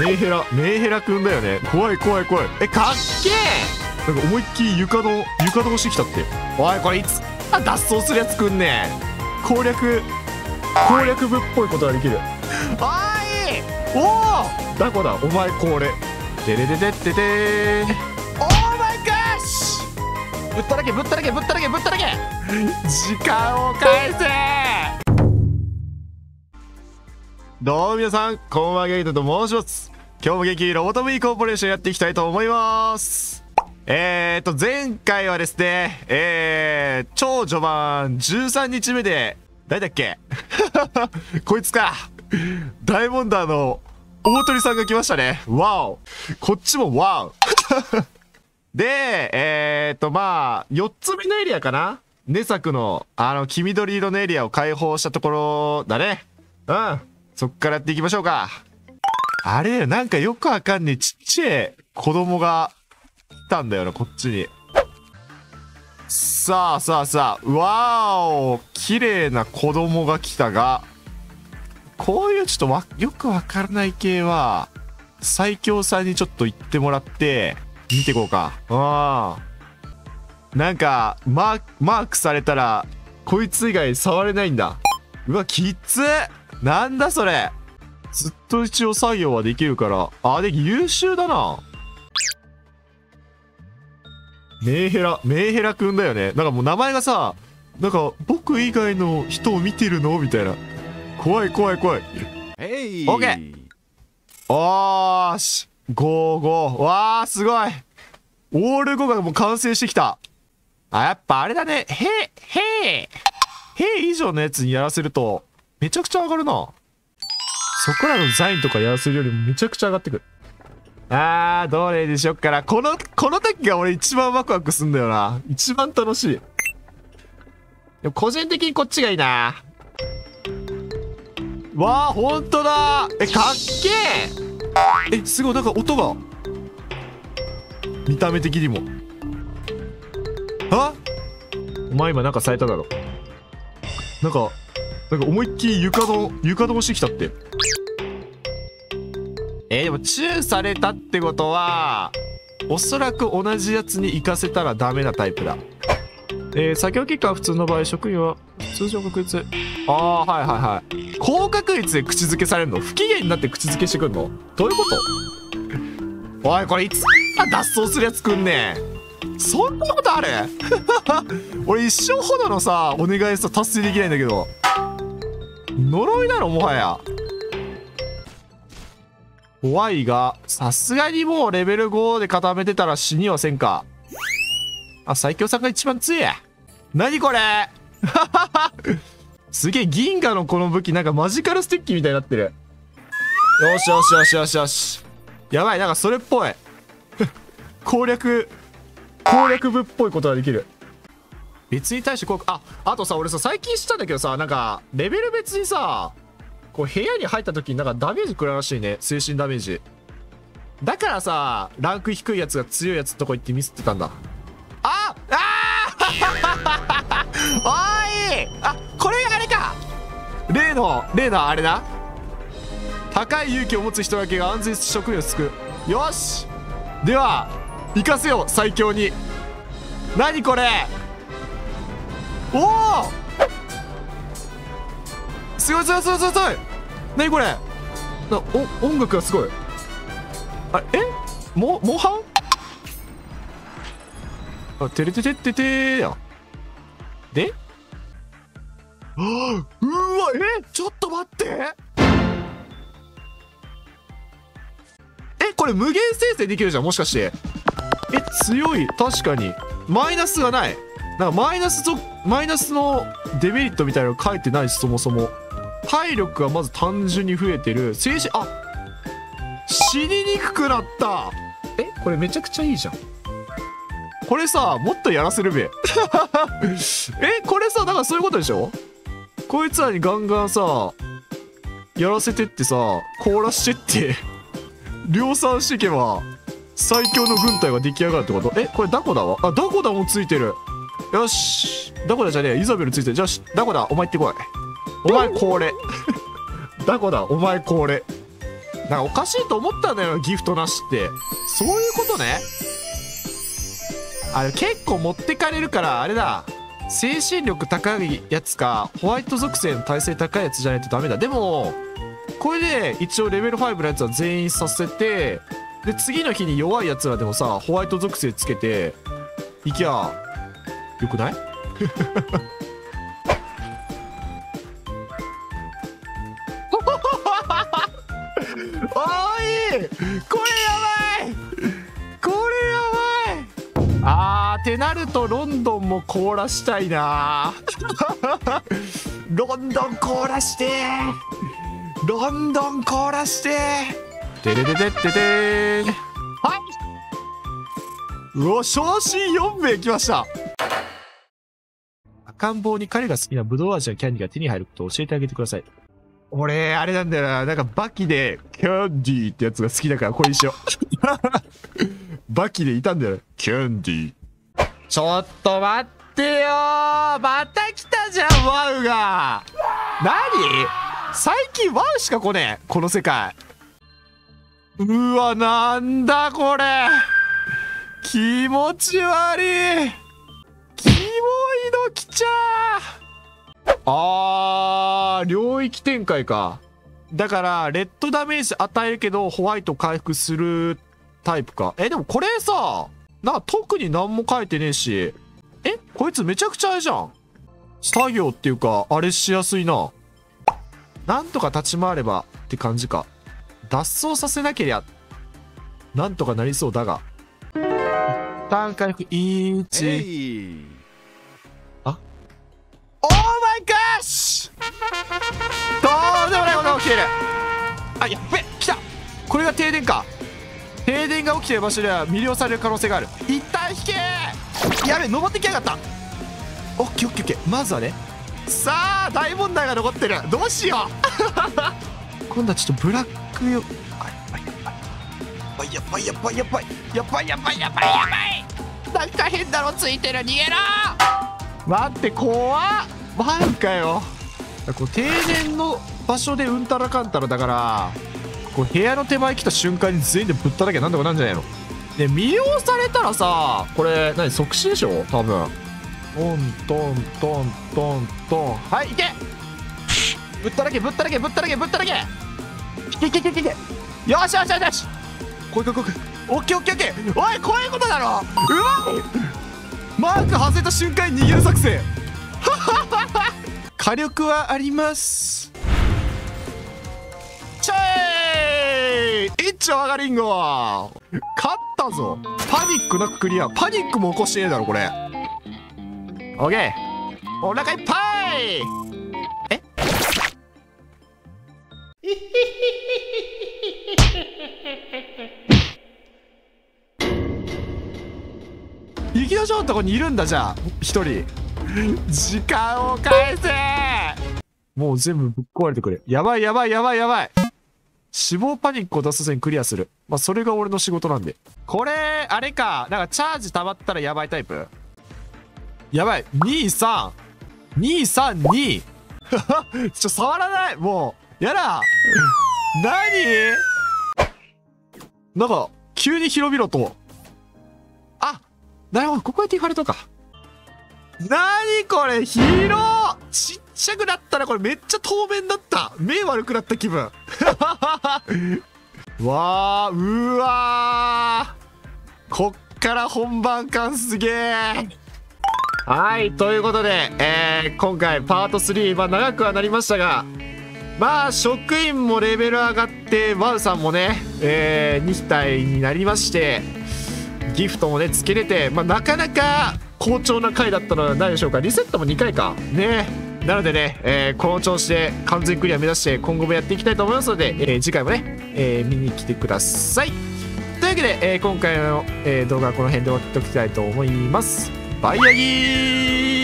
メンヘラくんだよね。怖い怖い怖い。え、かっけえ。なんか思いっきり床ドンしてきたって。おい、これいつ脱走するやつくんねえ。攻略部っぽいことができる。あーい、おおだこだ、お前これででででででー。オーマイガッシュ、ぶったらけ。時間を返せ。どうも皆さん、こんばんは、ゲイトと申します。今日も元気にロボトミーコーポレーションやっていきたいと思います。前回はですね、超序盤13日目で誰だっけこいつか大問題の大鳥さんが来ましたね。わお、こっちもわおで、まあ、4つ目のエリアかな、根作の、黄緑色のエリアを解放したところだね。うん。そっからやっていきましょうか。あれだよ、なんかよくわかんねえ、ちっちゃい子供が来たんだよな、こっちに。さあ、わお、綺麗な子供が来たが、こういうちょっとよくわからない系は、最強さんにちょっと行ってもらって、見ていこうか。なんか、マークされたら、こいつ以外触れないんだ。うわ、きつっ。なんだそれ。ずっと一応作業はできるから。あ、で、優秀だな。メンヘラくんだよね。なんかもう名前がさ、なんか、僕以外の人を見てるのみたいな。怖い。オッケー。おーし。5。わー、すごい。オール5がもう完成してきた。あ、やっぱあれだね。へえ以上のやつにやらせると、めちゃくちゃ上がるな。そこらのザインとかやらせるよりもめちゃくちゃ上がってくる。あー、どれでしょっから。この時が俺一番ワクワクすんだよな。一番楽しい。でも個人的にこっちがいいな。わあ、ほんとだ。え、かっけえ。え、すごい、なんか音が見た目的にも。あ、お前今なんかされただろ。なんか思いっきり床ドンしてきたって。でもチューされたってことはおそらく同じやつに行かせたらダメなタイプだ。作業結果は普通の場合、職員は通常確率。あー、はい。高確率で口づけされるの？不機嫌になって口づけしてくんの？どういうこと？おい、これいつ脱走するやつくんねえ。そんなことある俺一生ほどのさ、お願いさ達成できないんだけど。呪いだろ、もはや。怖いが、さすがにもうレベル5で固めてたら死にはせんか。あ、最強さんが一番強い。何これすげえ、銀河のこの武器、なんかマジカルステッキみたいになってる。よし。やばい、なんかそれっぽい。攻略部っぽいことができる。別に対してあとさ、俺さ、最近知ったんだけどさ、なんか、レベル別にさ、こう部屋に入った時になんかダメージ食らうらしいね。精神ダメージ。だからさ、ランク低いやつが強いやつとこ行ってミスってたんだ。おい、あ、これあれか、例のあれだ。高い勇気を持つ人だけが安全職員を救う。よし、では生かせよ、最強に。何これ。おお、すごい。何これ。お、音楽がすごい。あれ、模範。あ、てれててててーや。で、はあ、うわ、ちょっと待って。これ無限生成できるじゃん、もしかして。強い。確かにマイナスがない。なんかマイナスのデメリットみたいなの書いてないし、そもそも体力がまず単純に増えてる。精神、あ、死ににくくなった。これめちゃくちゃいいじゃん。これさ、もっとやらせるべこれさ、だからそういうことでしょ。こいつらにガンガンさ、やらせてってさ、凍らしてって量産していけば最強の軍隊が出来上がるってこと。これダコダは、あ、ダコダもついてる。よし、ダコダじゃねえ、イザベルついてる。じゃあダコダ、お前行ってこい。お前これダコダ、お前これなんかおかしいと思ったんだよ、ギフトなしって。そういうことね。あれ結構持ってかれるから、あれだ、精神力高いやつかホワイト属性の耐性高いやつじゃないとダメだ。でもこれで一応レベル5のやつは全員させて、で次の日に弱いやつらでもさ、ホワイト属性つけていきゃよくない？おい、これやばい、これやばい。ってなるとロンドンも凍らしたいな。ロンドン凍らしてー、ロンドン凍らしてー、てれれれっててー。はい、うお、昇進4名来ました。赤ん坊に彼が好きなブドウ味のキャンディが手に入ることを教えてあげてください。俺、あれなんだよな。なんか、バキで、キャンディーってやつが好きだから、これにしよう。バキでいたんだよ。キャンディー。ちょっと待ってよー。また来たじゃん、ワウが。なに？最近ワウしか来ねえ、この世界。うわ、なんだこれ。気持ち悪い。キモいの来ちゃー。領域展開か。だからレッドダメージ与えるけどホワイト回復するタイプか。でもこれさ、なんか特に何も書いてねえし、こいつめちゃくちゃあれじゃん、作業っていうかあれしやすいな。なんとか立ち回ればって感じか。脱走させなけりゃなんとかなりそうだが、一旦回復1。オーマイガッシュ、どうでもないことが起きている。あ、やっべ、来た。これが停電か。停電が起きている場所では魅了される可能性がある。一旦引け。やべ、登ってきやがった。オッケーオッケーオッケー。まずはね、さあ大問題が残ってる。どうしよう。今度はちょっとブラックよ。やばいやばいやばいやばいやばいやばいやばいやばいやばい。なんか変なのついてる、逃げろ。待って、怖っ。マジかよ。こう停電の場所でうんたらかんたらだから、こう部屋の手前来た瞬間に全員でぶっただけなんとかなんじゃないので、魅了されたらさ、これ何、即死でしょ多分。トントントントントン。はい、いけ。ぶっただけぶっただけぶっただけぶっただけ。いけいけいけいけ。よしよしよしよし。こいこいこいこい。オッケーオッケーオッケー。おい、こういうことだろ。うわっ、マーク外れた瞬間に逃げる作戦。火力はあります。チェイ一丁上がりんご。勝ったぞ。パニックなくクリア。パニックも起こしてねえだろこれ。オッケー、お腹いっぱい。行きましょう。とこにいるんだ。じゃあ一人時間を返せ。もう全部ぶっ壊れてくれ。やばいやばいやばいやばい。死亡パニックを出さずにクリアする。まあそれが俺の仕事なんで。これあれか、なんかチャージ溜まったらやばいタイプ。やばい。23232。ちょ、触らない。もうやだ。何なんか急に広々と。なるほど、ここへディファルトか。なにこれ、広。ちっちゃくなったらこれめっちゃ透明だった。目悪くなった気分。わあ、うわー、こっから本番感すげえ。はい、ということで、今回パート3、まあ長くはなりましたが、まあ職員もレベル上がってワウさんもね、2体になりまして、ギフトもねつけれて、まあ、なかなか好調な回だったのではないでしょうか。リセットも2回かね。なのでね、この調子で完全クリア目指して今後もやっていきたいと思いますので、次回もね、見に来てください。というわけで、今回の、動画はこの辺で終わっておきたいと思います。バイヤギー。